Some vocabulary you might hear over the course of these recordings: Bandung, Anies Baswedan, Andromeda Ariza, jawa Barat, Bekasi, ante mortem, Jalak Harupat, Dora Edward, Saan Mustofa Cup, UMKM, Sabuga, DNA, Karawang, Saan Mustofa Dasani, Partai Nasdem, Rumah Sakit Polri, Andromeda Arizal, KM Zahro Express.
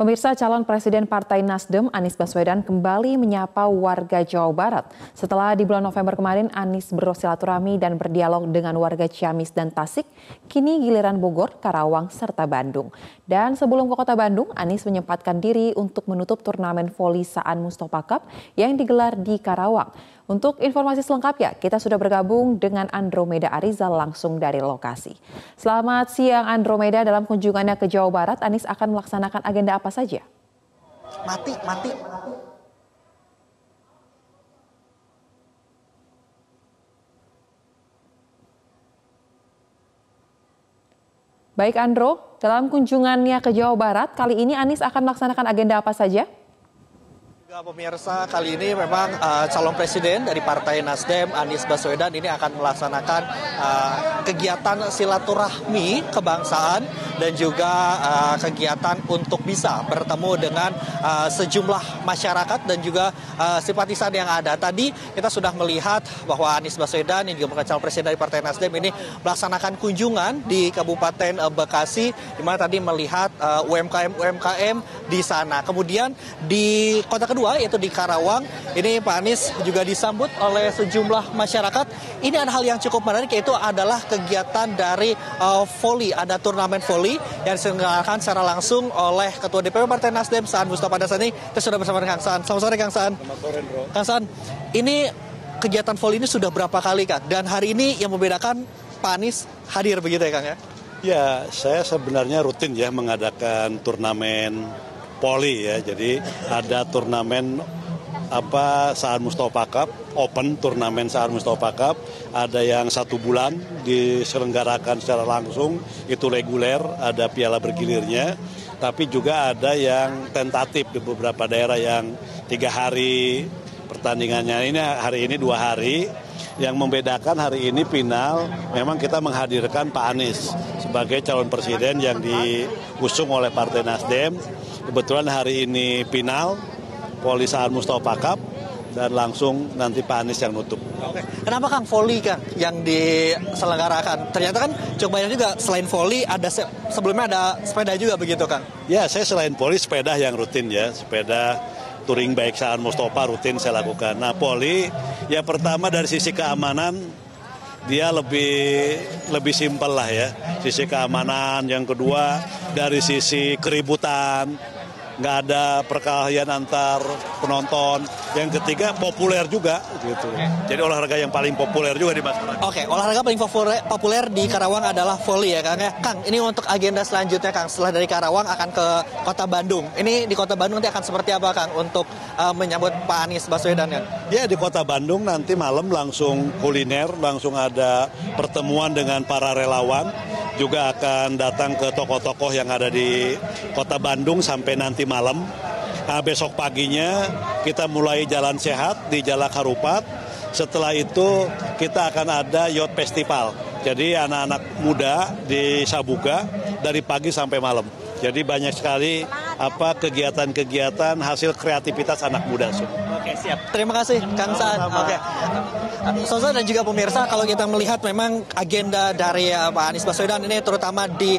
Pemirsa, calon presiden Partai Nasdem Anies Baswedan kembali menyapa warga Jawa Barat. Setelah di bulan November kemarin Anies bersilaturahmi dan berdialog dengan warga Ciamis dan Tasik, kini giliran Bogor, Karawang, serta Bandung. Dan sebelum ke kota Bandung, Anies menyempatkan diri untuk menutup turnamen voli Saan Mustofa Cup yang digelar di Karawang. Untuk informasi selengkapnya, kita sudah bergabung dengan Andromeda Ariza langsung dari lokasi. Selamat siang Andromeda, dalam kunjungannya ke Jawa Barat, Anies akan melaksanakan agenda apa saja? Baik Andro, dalam kunjungannya ke Jawa Barat, kali ini Anies akan melaksanakan agenda apa saja? Pemirsa, kali ini memang calon presiden dari Partai Nasdem Anies Baswedan ini akan melaksanakan kegiatan silaturahmi kebangsaan dan juga kegiatan untuk bisa bertemu dengan sejumlah masyarakat dan juga simpatisan yang ada. Tadi kita sudah melihat bahwa Anies Baswedan yang juga calon presiden dari Partai Nasdem ini melaksanakan kunjungan di Kabupaten Bekasi, di mana tadi melihat UMKM di sana. Kemudian di kota kedua yaitu di Karawang, ini Pak Anies juga disambut oleh sejumlah masyarakat. Ini ada hal yang cukup menarik, yaitu adalah kegiatan dari voli, ada turnamen voli yang diselenggarakan secara langsung oleh Ketua DPP Partai Nasdem Saan Mustofa Dasani. Kita sudah bersama dengan Kang Saan. Selamat sore Kang Saan. Selamat sore Bro. Kang Saan, ini kegiatan voli ini sudah berapa kali Kang? Dan hari ini yang membedakan Pak Anies hadir begitu ya Kang ya? Ya, saya sebenarnya rutin ya mengadakan turnamen voli ya, jadi ada turnamen Saan Mustofa Cup, open turnamen Saan Mustofa Cup, ada yang 1 bulan diselenggarakan secara langsung, itu reguler, ada piala bergilirnya, tapi juga ada yang tentatif di beberapa daerah yang 3 hari pertandingannya. Ini hari ini 2 hari, yang membedakan hari ini final, memang kita menghadirkan Pak Anies sebagai calon presiden yang diusung oleh Partai Nasdem. Kebetulan hari ini final voli Saan Mustofa Cup dan langsung nanti Pak Anies yang nutup. Oke. Kenapa Kang voli Kang yang diselenggarakan? Ternyata kan cukup banyak juga, selain voli ada sebelumnya ada sepeda juga begitu Kang? Ya, saya selain voli sepeda yang rutin ya, sepeda touring bike Saan Mustofa rutin saya lakukan. Nah, voli ya pertama dari sisi keamanan dia lebih simpel lah ya, sisi keamanan. Yang kedua dari sisi keributan, nggak ada perkelahian antar penonton. Yang ketiga populer juga gitu. Jadi olahraga yang paling populer juga di masyarakat. Oke, olahraga paling populer di Karawang adalah voli ya Kang ya. Kang, ini untuk agenda selanjutnya Kang, setelah dari Karawang akan ke kota Bandung. Ini di kota Bandung nanti akan seperti apa Kang untuk menyambut Pak Anies Baswedan Kang? Ya, di kota Bandung nanti malam langsung kuliner, langsung ada pertemuan dengan para relawan. Juga akan datang ke tokoh-tokoh yang ada di kota Bandung sampai nanti malam. Nah, besok paginya kita mulai jalan sehat di Jalak Harupat. Setelah itu kita akan ada Youth Festival. Jadi anak-anak muda di Sabuga dari pagi sampai malam. Jadi banyak sekali kegiatan-kegiatan hasil kreativitas anak muda. Oke, siap. Terima kasih Kang Saan. Oke. Saudara dan juga pemirsa, kalau kita melihat memang agenda dari Pak Anies Baswedan ini terutama di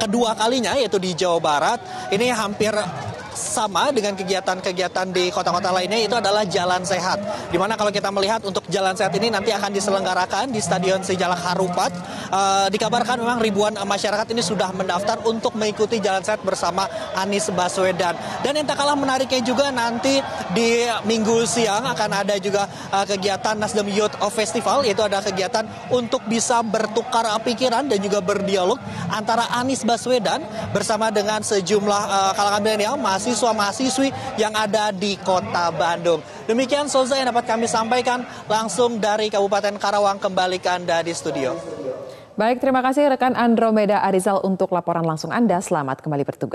kedua kalinya yaitu di Jawa Barat ini hampir sama dengan kegiatan-kegiatan di kota-kota lainnya, itu adalah jalan sehat. Dimana kalau kita melihat untuk jalan sehat ini nanti akan diselenggarakan di Stadion Jalak Harupat. Dikabarkan memang ribuan masyarakat ini sudah mendaftar untuk mengikuti jalan sehat bersama Anies Baswedan. Dan yang tak kalah menariknya juga nanti di minggu siang akan ada juga kegiatan Nasdem Youth Festival, yaitu ada kegiatan untuk bisa bertukar pikiran dan juga berdialog antara Anies Baswedan bersama dengan sejumlah kalangan milenial, mahasiswa-mahasiswi yang ada di kota Bandung. Demikian Solza yang dapat kami sampaikan langsung dari Kabupaten Karawang. Kembali ke Anda di studio. Baik, terima kasih rekan Andromeda Arizal untuk laporan langsung Anda. Selamat kembali bertugas.